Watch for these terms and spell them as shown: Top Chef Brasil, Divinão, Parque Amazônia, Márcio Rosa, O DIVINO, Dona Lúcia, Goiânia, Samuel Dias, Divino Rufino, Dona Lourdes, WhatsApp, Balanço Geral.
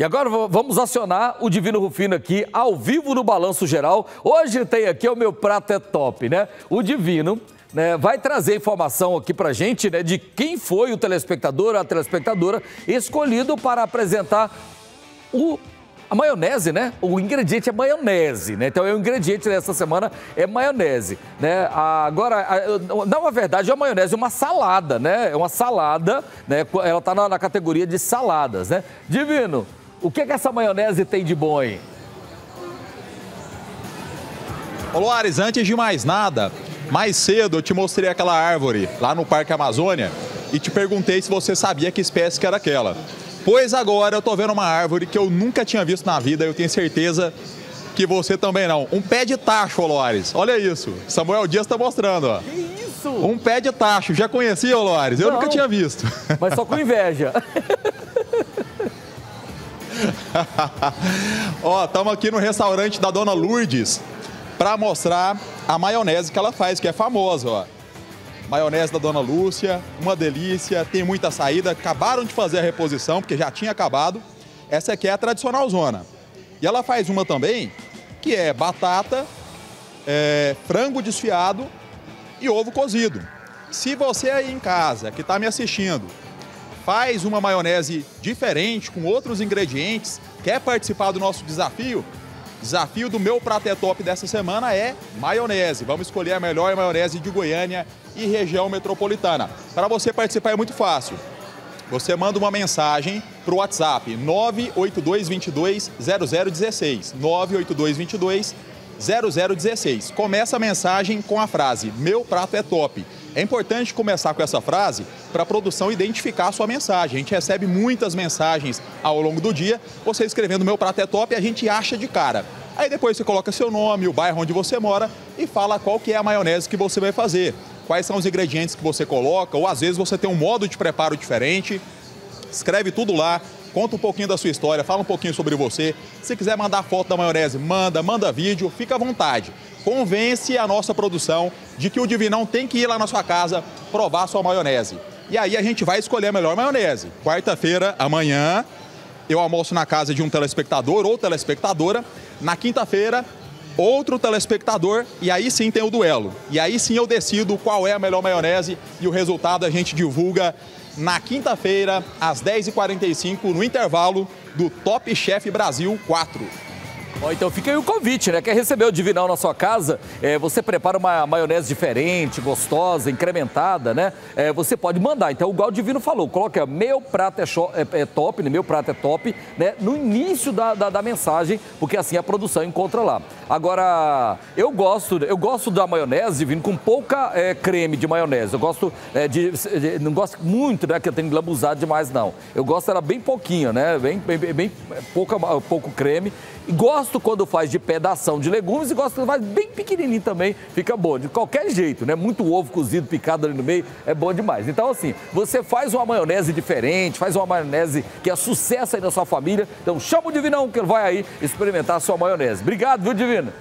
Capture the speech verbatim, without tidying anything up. E agora vamos acionar o Divino Rufino aqui, ao vivo no Balanço Geral. Hoje tem aqui o meu prato é top, né? O Divino, né, vai trazer informação aqui pra gente, né, de quem foi o telespectador, a telespectadora escolhido para apresentar o... A maionese, né? O ingrediente é maionese, né? Então, é o ingrediente dessa semana é maionese, né? Agora, não, na verdade, a maionese é uma salada, né? É uma salada, né? Ela tá na, na categoria de saladas, né? Divino, o que é que essa maionese tem de bom aí? Ô, Loares, antes de mais nada, mais cedo eu te mostrei aquela árvore lá no Parque Amazônia e te perguntei se você sabia que espécie que era aquela. Pois agora eu tô vendo uma árvore que eu nunca tinha visto na vida, eu tenho certeza que você também não. Um pé de tacho, Loares. Olha isso. Samuel Dias tá mostrando, ó. Que isso? Um pé de tacho. Já conhecia, Loares? Eu não, nunca tinha visto. Mas só com inveja. Ó, estamos aqui no restaurante da Dona Lourdes para mostrar a maionese que ela faz, que é famosa, ó. Maionese da Dona Lúcia, uma delícia, tem muita saída. Acabaram de fazer a reposição, porque já tinha acabado. Essa aqui é a tradicional zona. E ela faz uma também, que é batata, é, frango desfiado e ovo cozido. Se você aí em casa, que está me assistindo, faz uma maionese diferente, com outros ingredientes, quer participar do nosso desafio, desafio do meu prato é top dessa semana é maionese. Vamos escolher a melhor maionese de Goiânia e região metropolitana. Para você participar é muito fácil. Você manda uma mensagem para o WhatsApp nove oito dois, vinte e dois, zero zero um seis, nove oito dois, vinte e dois, zero zero um seis. Começa a mensagem com a frase, meu prato é top. É importante começar com essa frase para a produção identificar a sua mensagem. A gente recebe muitas mensagens ao longo do dia. Você escrevendo meu prato é top e a gente acha de cara. Aí depois você coloca seu nome, o bairro onde você mora e fala qual que é a maionese que você vai fazer. Quais são os ingredientes que você coloca ou às vezes você tem um modo de preparo diferente. Escreve tudo lá. Conta um pouquinho da sua história, fala um pouquinho sobre você. Se quiser mandar foto da maionese, manda, manda vídeo, fica à vontade. Convence a nossa produção de que o Divinão tem que ir lá na sua casa provar sua maionese. E aí a gente vai escolher a melhor maionese. Quarta-feira, amanhã, eu almoço na casa de um telespectador ou telespectadora. Na quinta-feira, outro telespectador e aí sim tem o duelo. E aí sim eu decido qual é a melhor maionese e o resultado a gente divulga na quinta-feira, às dez e quarenta e cinco, no intervalo do Top Chef Brasil quatro. Bom, então fica aí o convite, né? Quer receber o Divinão na sua casa? É, você prepara uma maionese diferente, gostosa, incrementada, né? É, você pode mandar. Então, igual o Divino falou, coloca meu prato é, show, é, é top, né? Meu prato é top, né? No início da, da, da mensagem, porque assim a produção encontra lá. Agora, eu gosto, eu gosto da maionese, Divino, com pouca é, creme de maionese. Eu gosto é, de, de... Não gosto muito, né? Que eu tenho glambuzado demais, não. Eu gosto ela bem pouquinho, né? Bem, bem, bem pouca, pouco creme. E gosto quando faz de pedação de legumes e gosta quando faz bem pequenininho também, fica bom. De qualquer jeito, né? Muito ovo cozido, picado ali no meio, é bom demais. Então, assim, você faz uma maionese diferente, faz uma maionese que é sucesso aí na sua família. Então, chama o Divinão que ele vai aí experimentar a sua maionese. Obrigado, viu, Divino?